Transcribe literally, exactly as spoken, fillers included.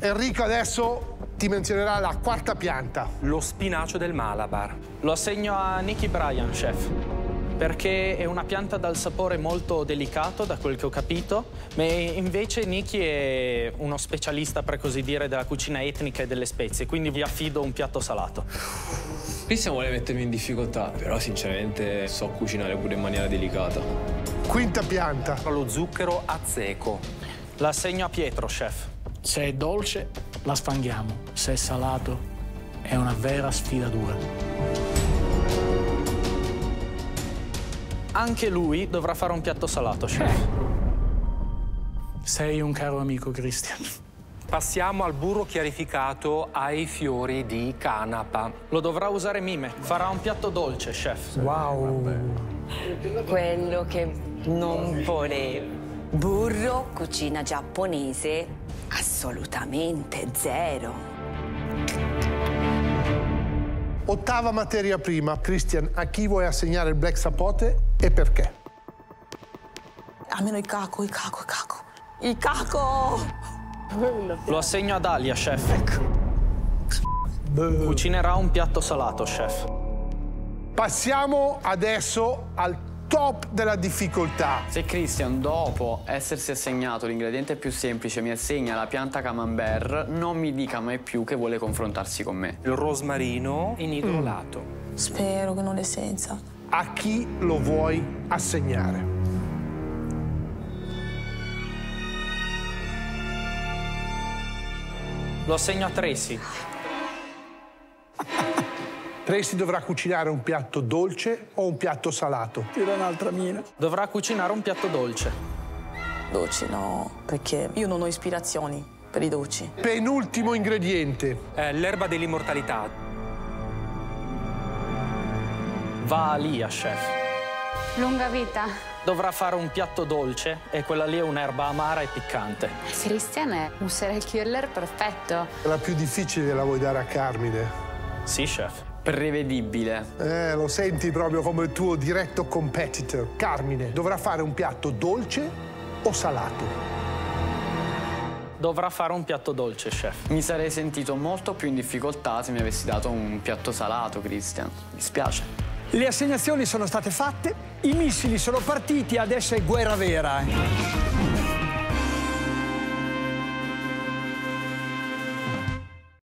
Enrico adesso ti menzionerà la quarta pianta. Lo spinacio del Malabar. Lo assegno a Nicky Bryan, chef, perché è una pianta dal sapore molto delicato, da quel che ho capito, ma invece Nicky è uno specialista, per così dire, della cucina etnica e delle spezie, quindi vi affido un piatto salato. Christian vuole mettermi in difficoltà, però sinceramente so cucinare pure in maniera delicata. Quinta pianta. Lo zucchero a zecco. L'assegno a Pietro, chef. Se è dolce, la sfanghiamo. Se è salato, è una vera sfida dura. Anche lui dovrà fare un piatto salato, chef. Sei un caro amico, Christian. Passiamo al burro chiarificato ai fiori di canapa. Lo dovrà usare Mime. Farà un piatto dolce, chef. Wow. Vabbè. Quello che non volevo. Burro, cucina giapponese, assolutamente zero. Ottava materia prima. Christian, a chi vuoi assegnare il black sapote e perché? Almeno il caco, il caco, il caco. Il caco! Lo assegno ad Alia, chef. Ecco. Cucinerà un piatto salato, chef. Passiamo adesso al top della difficoltà. Se Christian, dopo essersi assegnato l'ingrediente più semplice, mi assegna la pianta camembert, non mi dica mai più che vuole confrontarsi con me. Il rosmarino inidrolato. Mm. Spero che non l'è senza. A chi lo vuoi assegnare? Lo assegno a Tracy. Tracy dovrà cucinare un piatto dolce o un piatto salato? Tira un'altra mina. Dovrà cucinare un piatto dolce. Dolci no, perché io non ho ispirazioni per i dolci. Penultimo ingrediente. Eh, l'erba dell'immortalità. Va a Lia, chef. Lunga vita. Dovrà fare un piatto dolce e quella lì è un'erba amara e piccante. Christian è un serial killer perfetto. La più difficile la vuoi dare a Carmine? Sì, chef. Prevedibile. Eh, lo senti proprio come il tuo diretto competitor. Carmine dovrà fare un piatto dolce o salato? Dovrà fare un piatto dolce, chef. Mi sarei sentito molto più in difficoltà se mi avessi dato un piatto salato, Christian. Mi spiace. Le assegnazioni sono state fatte, i missili sono partiti, adesso è guerra vera.